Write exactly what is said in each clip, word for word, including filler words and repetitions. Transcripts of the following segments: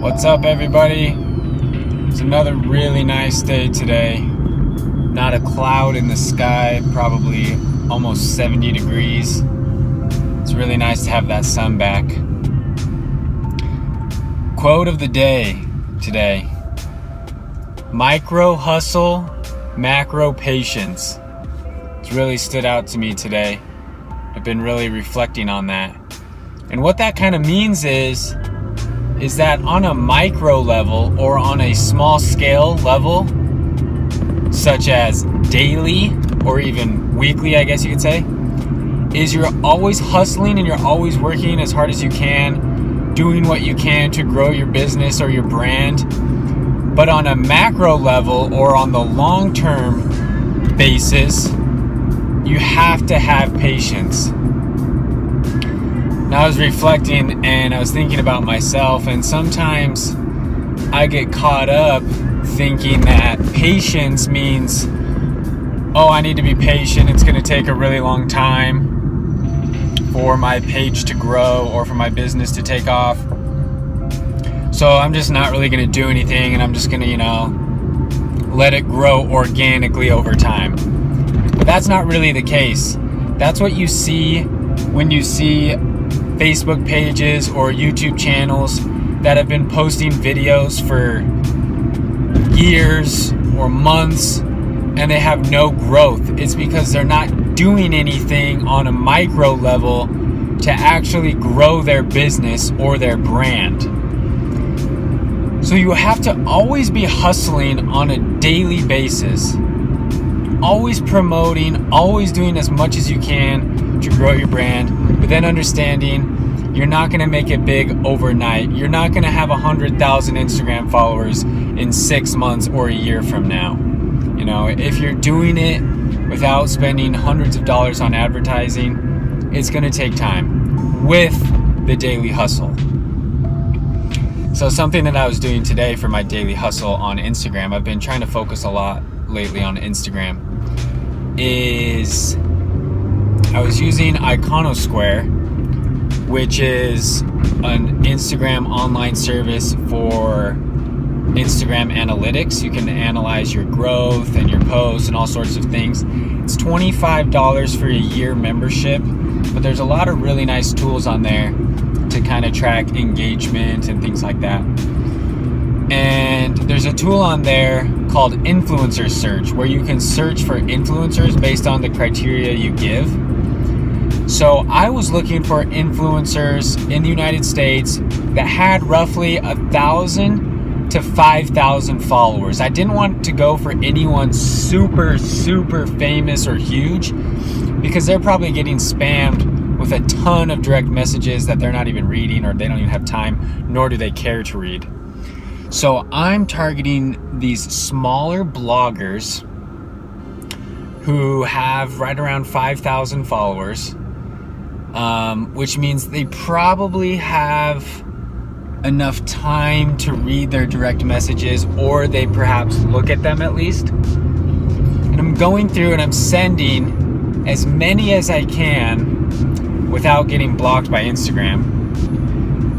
What's up, everybody? It's another really nice day today. Not a cloud in the sky, probably almost seventy degrees. It's really nice to have that sun back. Quote of the day today: micro hustle, macro patience. It's really stood out to me today. I've been really reflecting on that. And what that kind of means is is that on a micro level, or on a small scale level, such as daily or even weekly, I guess you could say, is you're always hustling and you're always working as hard as you can, doing what you can to grow your business or your brand. But on a macro level, or on the long-term basis, you have to have patience. I was reflecting and I was thinking about myself, and sometimes I get caught up thinking that patience means, oh, I need to be patient, it's going to take a really long time for my page to grow or for my business to take off, so I'm just not really going to do anything and I'm just going to, you know, let it grow organically over time. But that's not really the case. That's what you see when you see Facebook pages or YouTube channels that have been posting videos for years or months and they have no growth. It's because they're not doing anything on a micro level to actually grow their business or their brand. So you have to always be hustling on a daily basis, always promoting, always doing as much as you can to grow your brand, but then understanding you're not gonna make it big overnight. You're not gonna have one hundred thousand Instagram followers in six months or a year from now. You know, if you're doing it without spending hundreds of dollars on advertising, it's gonna take time with the daily hustle. So something that I was doing today for my daily hustle on Instagram, I've been trying to focus a lot lately on Instagram, is I was using Iconosquare, which is an Instagram online service for Instagram analytics. You can analyze your growth and your posts and all sorts of things. It's twenty-five dollars for a year membership, but there's a lot of really nice tools on there to kind of track engagement and things like that. And there's a tool on there called Influencer Search, where you can search for influencers based on the criteria you give. So I was looking for influencers in the United States that had roughly a thousand to five thousand followers. I didn't want to go for anyone super, super famous or huge, because they're probably getting spammed with a ton of direct messages that they're not even reading, or they don't even have time, nor do they care to read. So I'm targeting these smaller bloggers who have right around five thousand followers, um, which means they probably have enough time to read their direct messages, or they perhaps look at them at least. And I'm going through and I'm sending as many as I can without getting blocked by Instagram.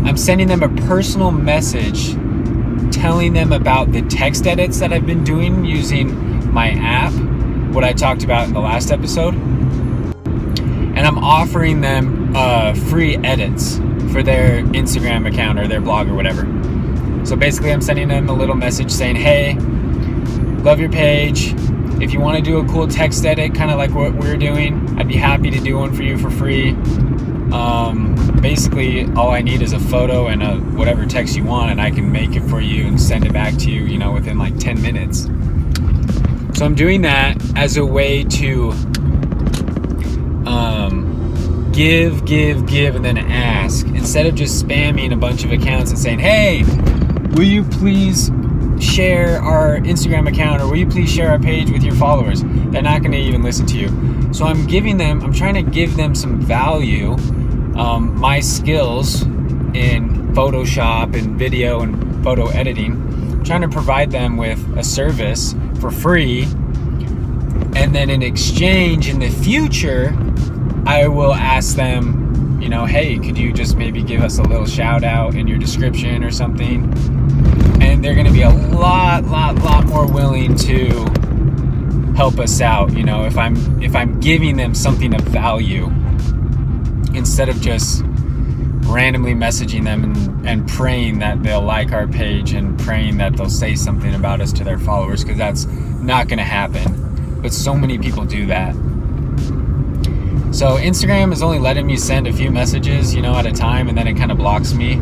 I'm sending them a personal message telling them about the text edits that I've been doing using my app, what I talked about in the last episode. And I'm offering them uh, free edits for their Instagram account or their blog or whatever. So basically I'm sending them a little message saying, hey, love your page. If you want to do a cool text edit, kind of like what we're doing, I'd be happy to do one for you for free. Um, basically all I need is a photo and a whatever text you want, and I can make it for you and send it back to you, you know, within like ten minutes. So I'm doing that as a way to um, give, give, give, and then ask, instead of just spamming a bunch of accounts and saying, hey, will you please share our Instagram account, or will you please share our page with your followers? They're not going to even listen to you. So I'm giving them, I'm trying to give them some value, um, my skills in Photoshop and video and photo editing. I'm trying to provide them with a service for free, and then in exchange in the future, I will ask them, you know, hey, could you just maybe give us a little shout out in your description or something? And they're going to be a lot, lot, lot more willing to help us out. You know, if I'm if I'm giving them something of value instead of just randomly messaging them and, and praying that they'll like our page and praying that they'll say something about us to their followers, because that's not going to happen. But so many people do that. So Instagram is only letting me send a few messages, you know, at a time, and then it kind of blocks me.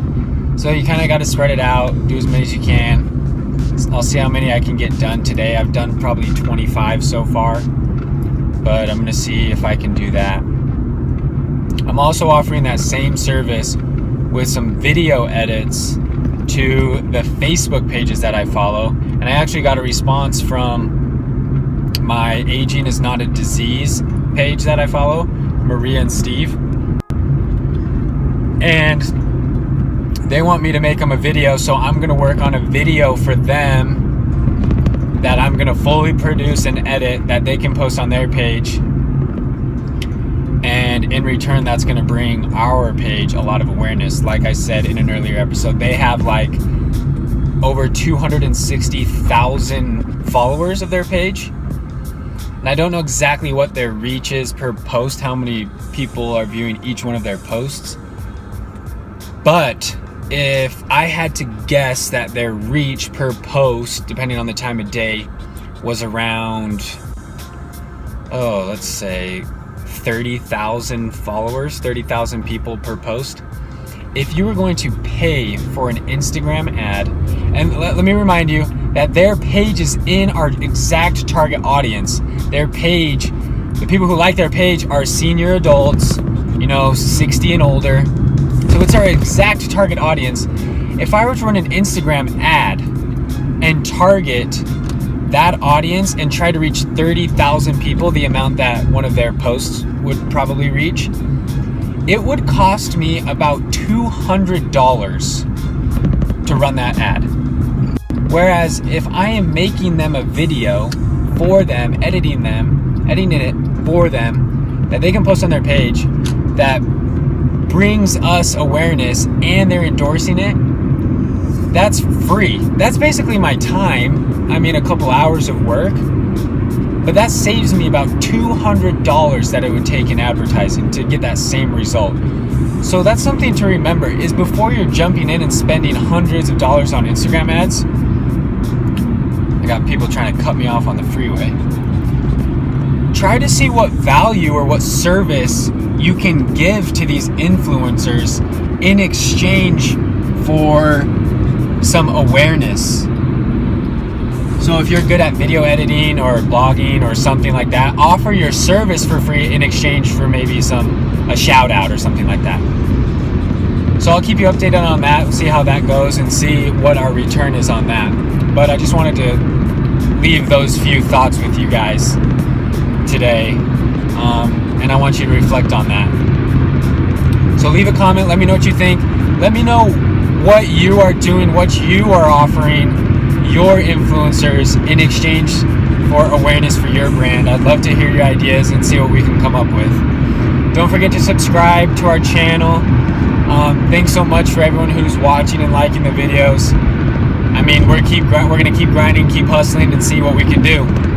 So you kind of got to spread it out, do as many as you can. I'll see how many I can get done today. I've done probably twenty-five so far, but I'm going to see if I can do that. I'm also offering that same service with some video edits to the Facebook pages that I follow. And I actually got a response from my Aging is Not a Disease page that I follow, Maria and Steve, and they want me to make them a video, so I'm gonna work on a video for them that I'm gonna fully produce and edit that they can post on their page, and in return that's gonna bring our page a lot of awareness. Like I said in an earlier episode, they have like over two hundred sixty thousand followers of their page. And I don't know exactly what their reach is per post, how many people are viewing each one of their posts. But if I had to guess that their reach per post, depending on the time of day, was around, oh, let's say thirty thousand followers, thirty thousand people per post. If you were going to pay for an Instagram ad, and let, let me remind you that their page is in our exact target audience. Their page, the people who like their page are senior adults, you know, sixty and older. So it's our exact target audience. If I were to run an Instagram ad and target that audience and try to reach thirty thousand people, the amount that one of their posts would probably reach, it would cost me about two hundred dollars to run that ad. Whereas if I am making them a video for them, editing them, editing it for them, that they can post on their page, that brings us awareness and they're endorsing it, that's free. That's basically my time. I mean, a couple hours of work, but that saves me about two hundred dollars that it would take in advertising to get that same result. So that's something to remember, is before you're jumping in and spending hundreds of dollars on Instagram ads. I got people trying to cut me off on the freeway. Try to see what value or what service you can give to these influencers in exchange for some awareness. So if you're good at video editing or blogging or something like that, offer your service for free in exchange for maybe some a shout out or something like that. So I'll keep you updated on that, see how that goes, and see what our return is on that. But I just wanted to leave those few thoughts with you guys today, um, and I want you to reflect on that. So leave a comment, let me know what you think. Let me know what you are doing, what you are offering your influencers in exchange for awareness for your brand. I'd love to hear your ideas and see what we can come up with. Don't forget to subscribe to our channel. Um, thanks so much for everyone who's watching and liking the videos. I mean, we're keep we're gonna keep grinding, keep hustling, and see what we can do.